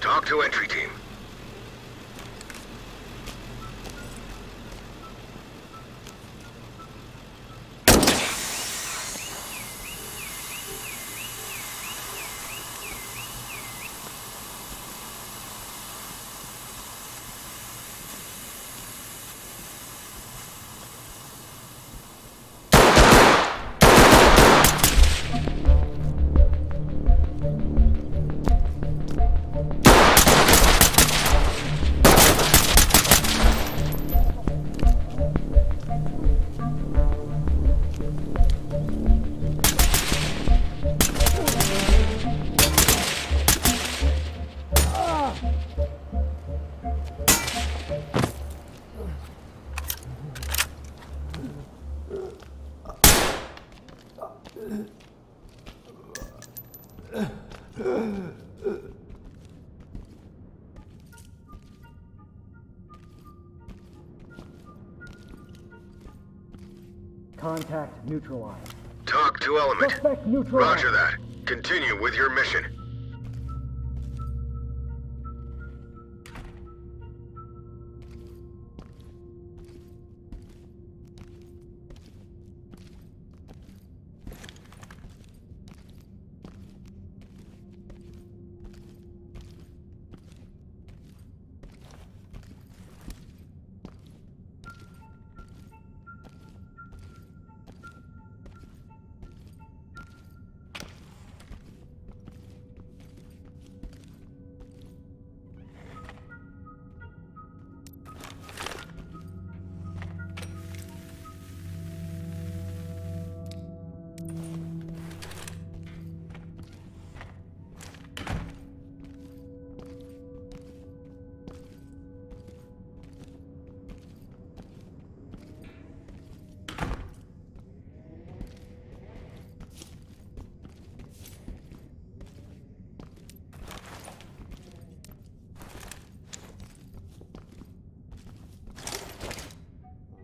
Talk to entry team. Contact neutralized. Talk to element. Suspect neutralized. Roger that. Continue with your mission.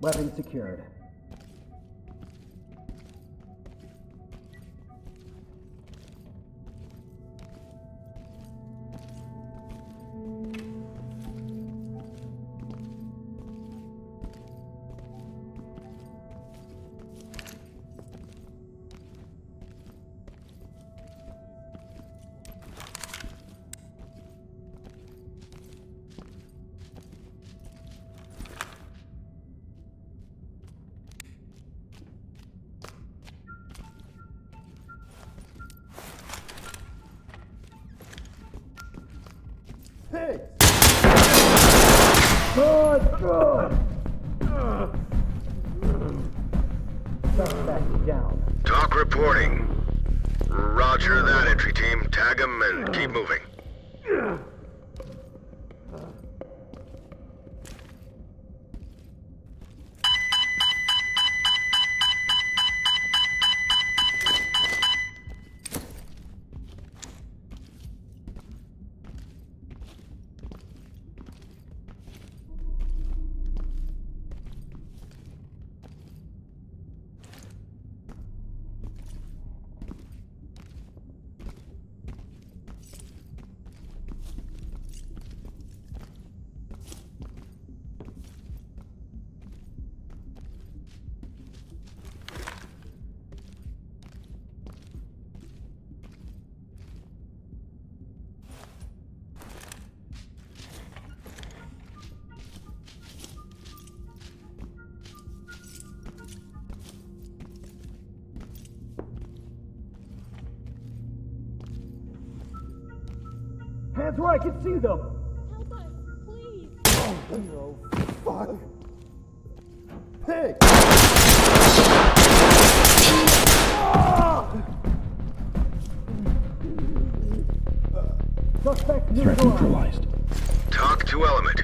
Weapon secured. Suspect down. Talk reporting. Roger that, entry team. Tag him and keep moving. That's where I can see them! Help us, please! Oh, no. Fuck! Hey! Suspect neutralized. Threat neutralized. Talk to element.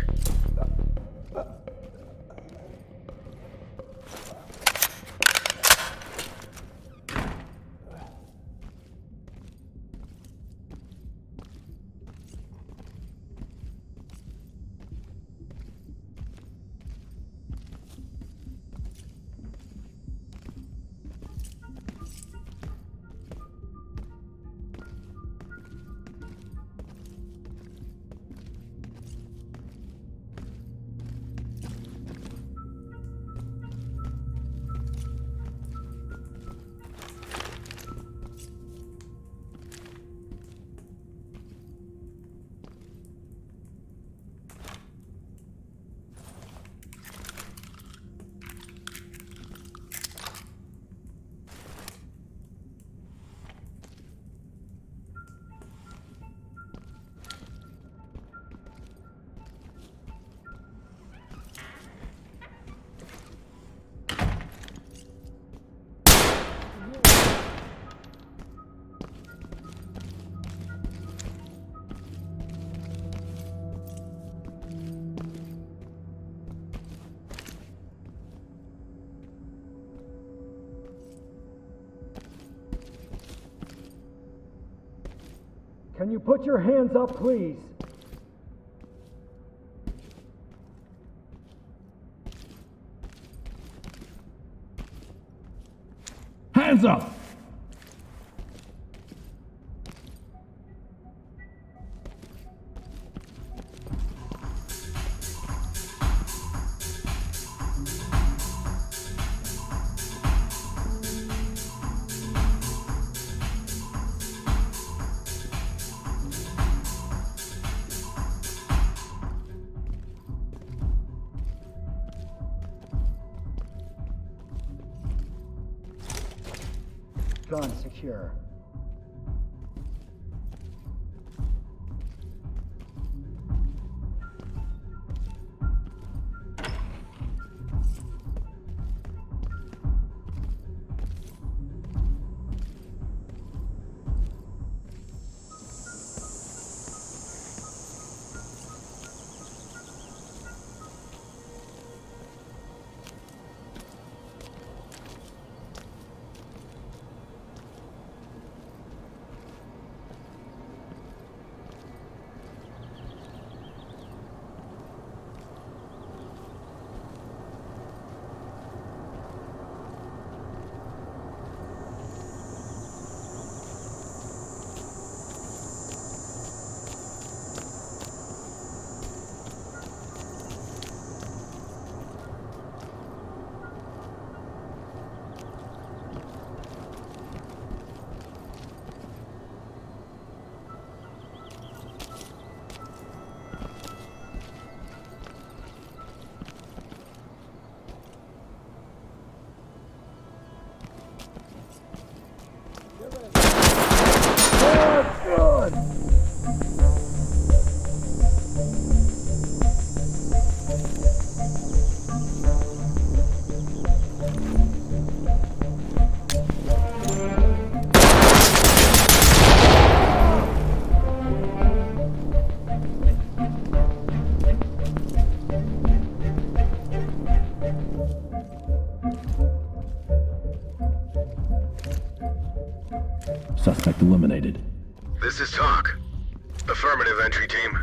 Can you put your hands up, please? Hands up! Gun secure. Suspect eliminated. This is Talk. Affirmative, entry team.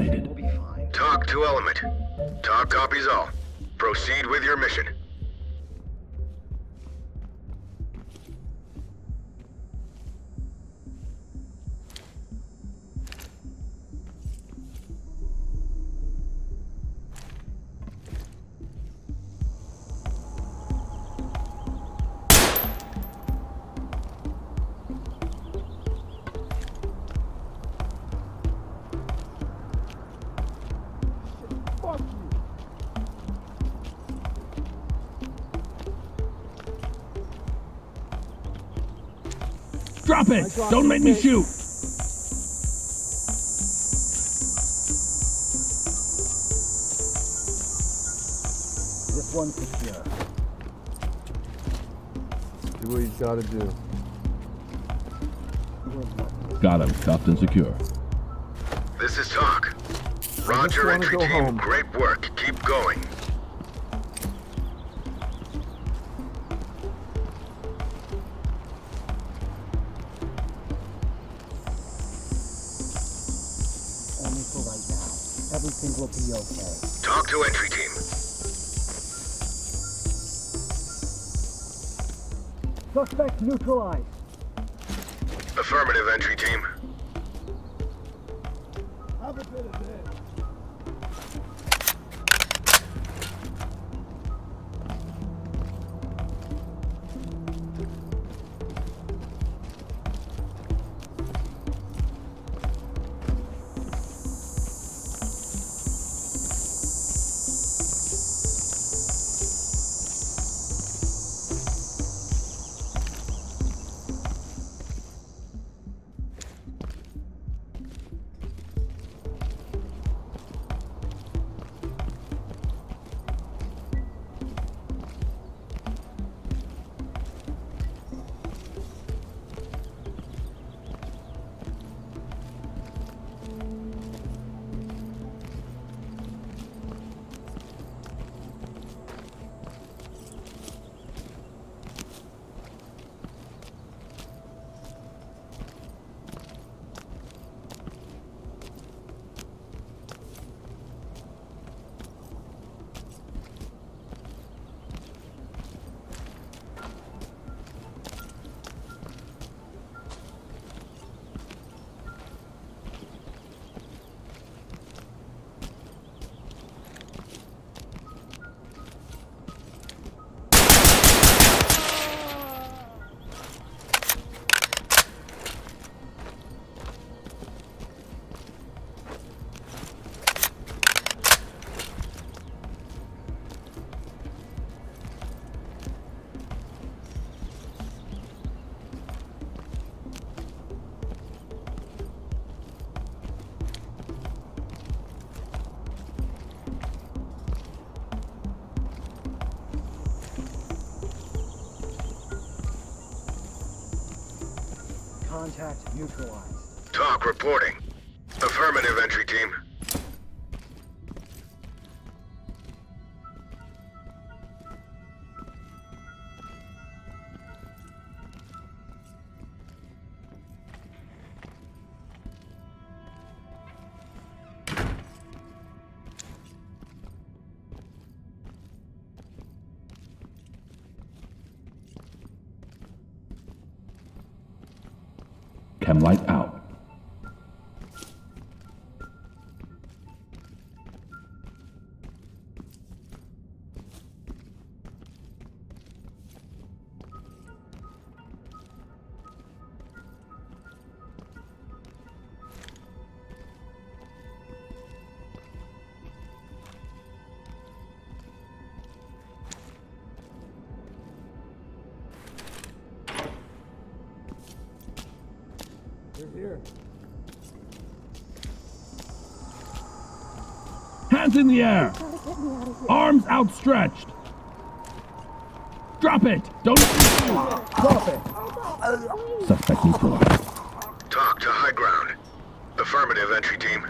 eliminated. Talk to Element. Talk copies all. Proceed with your mission. Drop it! Don't make me shoot! This one's secure. Do what you gotta do. Got him, cuffed and secure. This is Talk. Roger, entry team. Home. Great work. Keep going. Will be okay. Talk to entry team. Suspect neutralized. Affirmative, entry team. Have a bit of contact neutralized. Talk reporting. Affirmative, entry team. Chem light out. Here. Hands in the air! Arms outstretched! Drop it! Don't drop it! Suspect neutralized. Talk to high ground. Affirmative, entry team.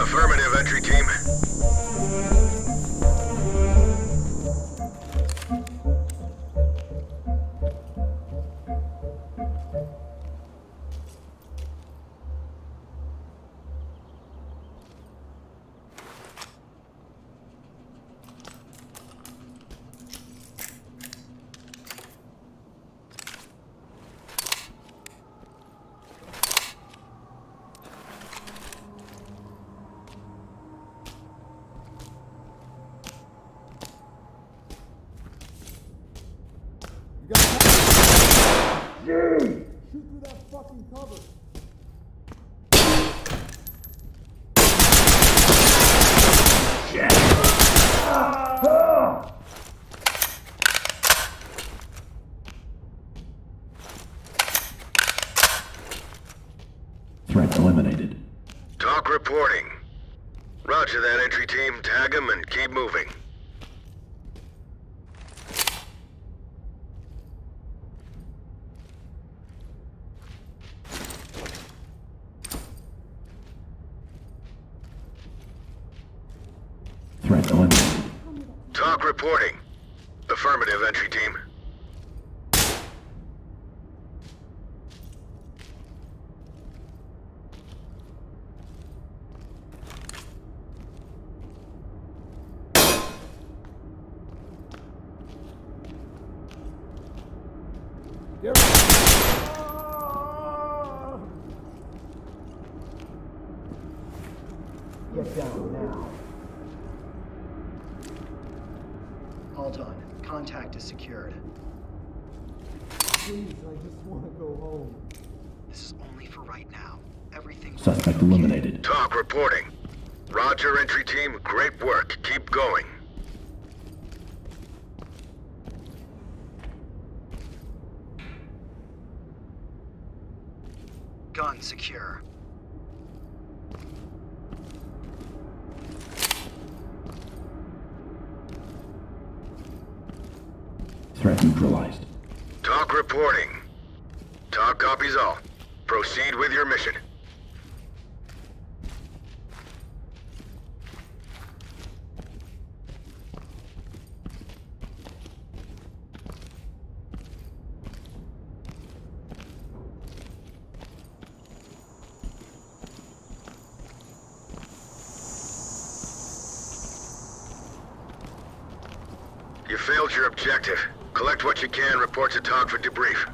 Affirmative, entry team. Eliminated. Talk reporting. Roger that, entry team. Tag him and keep moving. Threat eliminated. Talk reporting. Affirmative, entry team. Get down now. All done. Contact is secured. Please, I just want to go home. This is only for right now. Everything. Suspect eliminated. Talk reporting. Roger, entry team. Great work. Keep going. Gun secure. Threat neutralized. Talk reporting. Talk copies all. Proceed with your mission. You failed your objective. Collect what you can, report to talk for debrief.